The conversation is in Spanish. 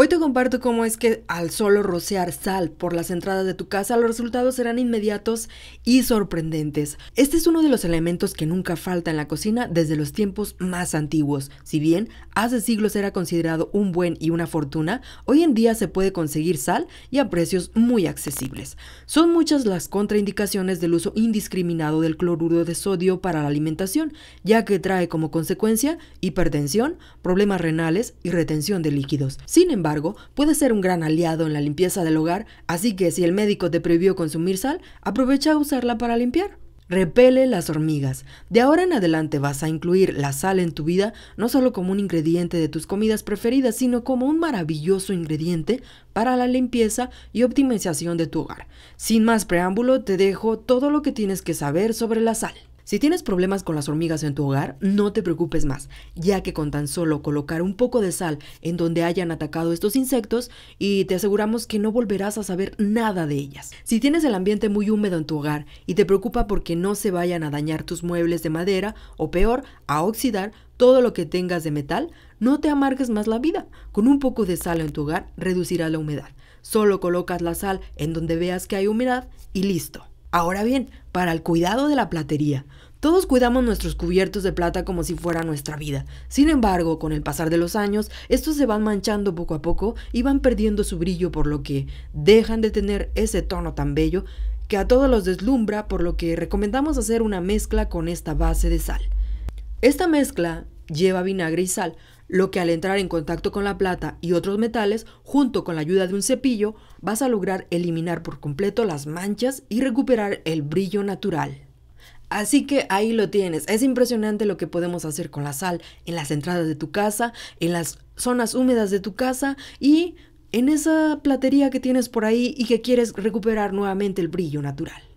Hoy te comparto cómo es que al solo rociar sal por las entradas de tu casa, los resultados serán inmediatos y sorprendentes. Este es uno de los elementos que nunca falta en la cocina desde los tiempos más antiguos. Si bien hace siglos era considerado un buen y una fortuna, hoy en día se puede conseguir sal y a precios muy accesibles. Son muchas las contraindicaciones del uso indiscriminado del cloruro de sodio para la alimentación, ya que trae como consecuencia hipertensión, problemas renales y retención de líquidos. Sin embargo, puede ser un gran aliado en la limpieza del hogar, así que si el médico te prohibió consumir sal, aprovecha a usarla para limpiar. Repele las hormigas. De ahora en adelante vas a incluir la sal en tu vida, no solo como un ingrediente de tus comidas preferidas, sino como un maravilloso ingrediente para la limpieza y optimización de tu hogar. Sin más preámbulo, te dejo todo lo que tienes que saber sobre la sal. Si tienes problemas con las hormigas en tu hogar, no te preocupes más, ya que con tan solo colocar un poco de sal en donde hayan atacado estos insectos y te aseguramos que no volverás a saber nada de ellas. Si tienes el ambiente muy húmedo en tu hogar y te preocupa porque no se vayan a dañar tus muebles de madera o peor, a oxidar todo lo que tengas de metal, no te amargues más la vida. Con un poco de sal en tu hogar reducirás la humedad. Solo colocas la sal en donde veas que hay humedad y listo. Ahora bien, para el cuidado de la platería. Todos cuidamos nuestros cubiertos de plata como si fuera nuestra vida. Sin embargo, con el pasar de los años, estos se van manchando poco a poco y van perdiendo su brillo, por lo que dejan de tener ese tono tan bello que a todos los deslumbra, por lo que recomendamos hacer una mezcla con esta base de sal. Esta mezcla lleva vinagre y sal, lo que al entrar en contacto con la plata y otros metales, junto con la ayuda de un cepillo, vas a lograr eliminar por completo las manchas y recuperar el brillo natural. Así que ahí lo tienes, es impresionante lo que podemos hacer con la sal en las entradas de tu casa, en las zonas húmedas de tu casa y en esa platería que tienes por ahí y que quieres recuperar nuevamente el brillo natural.